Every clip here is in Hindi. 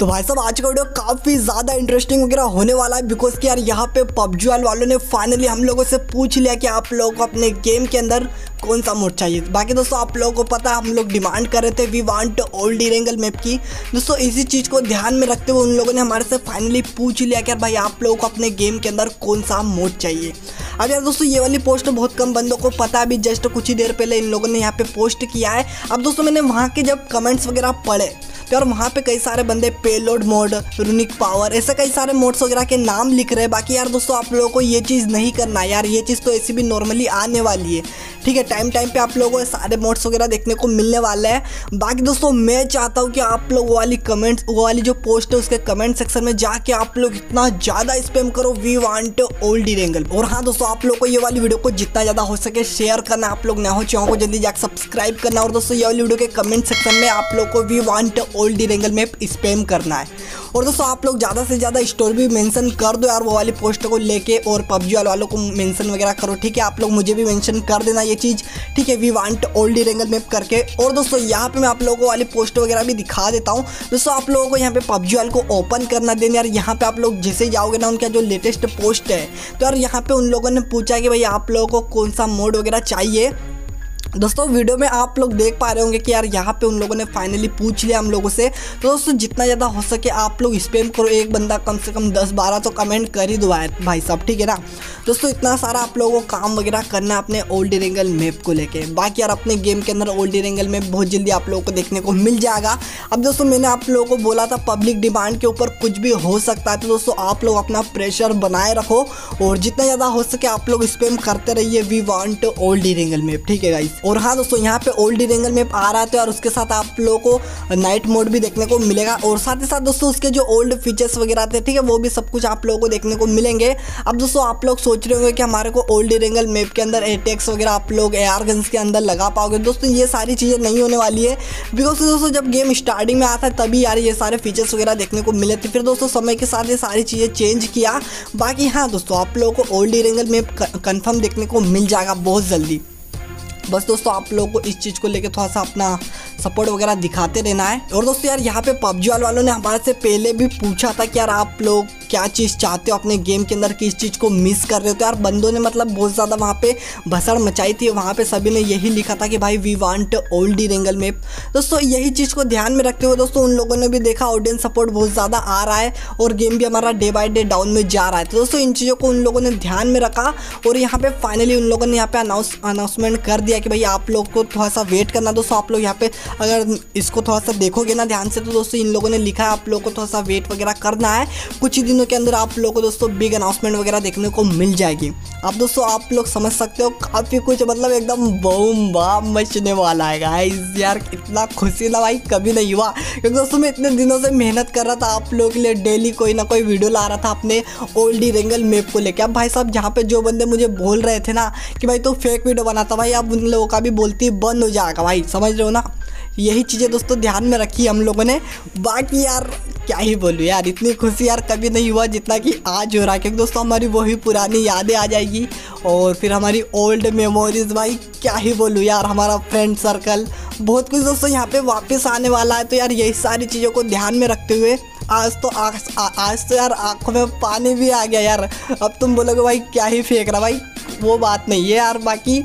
तो भाई साहब आज का वीडियो काफ़ी ज़्यादा इंटरेस्टिंग वगैरह होने वाला है, बिकॉज कि यार यहाँ पे PUBG वालों ने फाइनली हम लोगों से पूछ लिया कि आप लोगों को अपने गेम के अंदर कौन सा मोड चाहिए। बाकी दोस्तों आप लोगों को पता है हम लोग डिमांड कर रहे थे we want old Erangel map की। दोस्तों इसी चीज़ को ध्यान में रखते हुए उन लोगों ने हमारे से फाइनली पूछ लिया कि यार भाई आप लोगों को अपने गेम के अंदर कौन सा मोड चाहिए। अब यार दोस्तों ये वाली पोस्ट बहुत कम बंदों को पता, अभी जस्ट कुछ ही देर पहले इन लोगों ने यहाँ पे पोस्ट किया है। अब दोस्तों मैंने वहाँ के जब कमेंट्स वगैरह पढ़े तो यार वहाँ पे कई सारे बंदे पेलोड मोड, रूनिक पावर, ऐसे कई सारे मोड्स वगैरह के नाम लिख रहे हैं। बाकी यार दोस्तों आप लोगों को ये चीज़ नहीं करना यार, ये चीज़ तो ऐसी भी नॉर्मली आने वाली है, ठीक है। टाइम टाइम पे आप लोगों को सारे मोड्स वगैरह देखने को मिलने वाला है। बाकी दोस्तों मैं चाहता हूँ कि आप लोग वो वाली जो पोस्ट है उसके कमेंट सेक्शन में जाके आप लोग इतना ज़्यादा स्पैम करो वी वांट ओल्ड एरेंगल। और हाँ दोस्तों आप लोग को ये वाली वीडियो को जितना ज़्यादा हो सके शेयर करना, आप लोग ना हो चैनल को जल्दी जाकर सब्सक्राइब करना। और दोस्तों ये वाली वीडियो के कमेंट सेक्शन में आप लोग को we want old Erangel map spam करना है। और दोस्तों आप लोग ज़्यादा से ज़्यादा स्टोरी भी मेंशन कर दो यार वो वाली पोस्ट को लेके, और PUBG वालों को मेंशन वगैरह करो, ठीक है। आप लोग मुझे भी मेंशन कर देना ये चीज़, ठीक है, we want old Erangel map करके। और दोस्तों यहाँ पे मैं आप लोगों को वाली पोस्ट वगैरह भी दिखा देता हूँ। दोस्तों आप लोगों को यहाँ पे PUBG वालों को ओपन करना देना यार। यहाँ पे आप लोग जैसे जाओगे ना उनका जो लेटेस्ट पोस्ट है तो यार यहाँ पे उन लोगों ने पूछा कि भाई आप लोगों को कौन सा मोड वगैरह चाहिए। दोस्तों वीडियो में आप लोग देख पा रहे होंगे कि यार यहाँ पे उन लोगों ने फाइनली पूछ लिया हम लोगों से। तो दोस्तों जितना ज़्यादा हो सके आप लोग स्पैम करो, एक बंदा कम से कम 10-12 तो कमेंट कर ही दो भाई साहब, ठीक है ना। दोस्तों इतना सारा आप लोगों को काम वगैरह करना है अपने ओल्ड एरेंगल मैप को लेके। बाकी यार अपने गेम के अंदर ओल्ड एरेंगल मैप बहुत जल्दी आप लोगों को देखने को मिल जाएगा। अब दोस्तों मैंने आप लोगों को बोला था पब्लिक डिमांड के ऊपर कुछ भी हो सकता है, तो दोस्तों आप लोग अपना प्रेशर बनाए रखो और जितना ज़्यादा हो सके आप लोग स्पैम करते रहिए we want old Erangel map, ठीक है गाइस। और हाँ दोस्तों यहाँ पे ओल्ड एरेंगल मैप आ रहा है तो यार उसके साथ आप लोगों को नाइट मोड भी देखने को मिलेगा, और साथ ही साथ दोस्तों उसके जो ओल्ड फीचर्स वगैरह थे, ठीक है, वो भी सब कुछ आप लोगों को देखने को मिलेंगे। अब दोस्तों आप लोग सोच रहे होंगे कि हमारे को ओल्ड एरेंगल मैप के अंदर एटैक्स वगैरह आप लोग AR गन्स के अंदर लगा पाओगे। दोस्तों ये सारी चीज़ें नहीं होने वाली है, बिकॉज दोस्तों जब गेम स्टार्टिंग में आता है तभी यार ये सारे फीचर्स वगैरह देखने को मिले थे, फिर दोस्तों समय के साथ ये सारी चीज़ें चेंज किया। बाकी हाँ दोस्तों आप लोगों को ओल्ड एरेंगल मैप कन्फर्म देखने को मिल जाएगा बहुत जल्दी। बस दोस्तों आप लोगों को इस चीज़ को लेके थोड़ा सा अपना सपोर्ट वगैरह दिखाते रहना है। और दोस्तों यार यहाँ पे PUBG वालों ने हमारे से पहले भी पूछा था कि यार आप लोग क्या चीज़ चाहते हो अपने गेम के अंदर, किस चीज़ को मिस कर रहे हो। तो यार बंदों ने मतलब बहुत ज़्यादा वहाँ पे भसड़ मचाई थी, वहाँ पे सभी ने यही लिखा था कि भाई we want old Erangel map. दोस्तों यही चीज़ को ध्यान में रखते हुए दोस्तों उन लोगों ने भी देखा ऑडियंस सपोर्ट बहुत ज़्यादा आ रहा है और गेम भी हमारा डे बाई डे डाउन में जा रहा है। तो दोस्तों इन चीज़ों को उन लोगों ने ध्यान में रखा और यहाँ पर फाइनली उन लोगों ने यहाँ पे अनाउंसमेंट कर दिया कि भाई आप लोग को थोड़ा सा वेट करना। दोस्तों आप लोग यहाँ पे अगर इसको थोड़ा सा देखोगे ना ध्यान से तो दोस्तों इन लोगों ने लिखा है आप लोग को थोड़ा सा वेट वगैरह करना है, कुछ ही दिनों के अंदर आप लोग को दोस्तों बिग अनाउंसमेंट वगैरह देखने को मिल जाएगी। अब दोस्तों आप लोग समझ सकते हो काफ़ी कुछ मतलब एकदम बूम बाम मचने वाला है गाइस। यार इतना खुशी ना भाई कभी नहीं हुआ, क्योंकि दोस्तों मैं इतने दिनों से मेहनत कर रहा था आप लोगों के लिए, डेली कोई ना कोई वीडियो ला रहा था अपने ओल्ड एरेंगल मैप को लेकर। अब भाई साहब जहाँ पे जो बंदे मुझे बोल रहे थे ना कि भाई तो फेक वीडियो बनाता, भाई अब उन लोगों का भी बोलती बंद हो जाएगा भाई, समझ रहे हो ना। यही चीज़ें दोस्तों ध्यान में रखी हम लोगों ने। बाकी यार क्या ही बोलूँ यार, इतनी खुशी यार कभी नहीं हुआ जितना कि आज हो रहा है, क्योंकि दोस्तों हमारी वही पुरानी यादें आ जाएगी और फिर हमारी ओल्ड मेमोरीज। भाई क्या ही बोलूँ यार, हमारा फ्रेंड सर्कल बहुत कुछ दोस्तों यहाँ पे वापस आने वाला है। तो यार यही सारी चीज़ों को ध्यान में रखते हुए आज तो यार आँखों में पानी भी आ गया यार। अब तुम बोलोगे भाई क्या ही फेंक रहा भाई, वो बात नहीं है यार, बाकी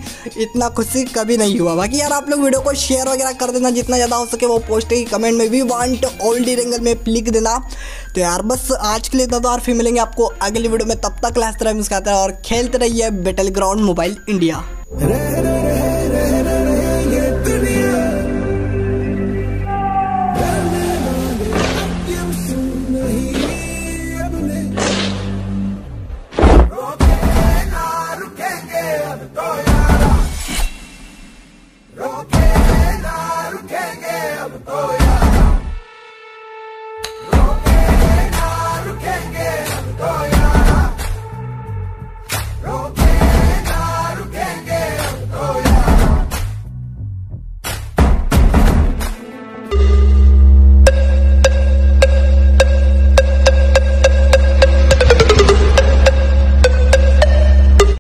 इतना खुशी कभी नहीं हुआ। बाकी यार आप लोग वीडियो को शेयर वगैरह कर देना जितना ज़्यादा हो सके, वो पोस्ट की कमेंट में भी वांट ओल्ड एरेंगल में लिख देना। तो यार बस आज के लिए इतना, तो और फिर मिलेंगे आपको अगली वीडियो में। तब तक क्लास तरह मुस्काते रहो और खेलते रहिए बैटल ग्राउंड मोबाइल इंडिया।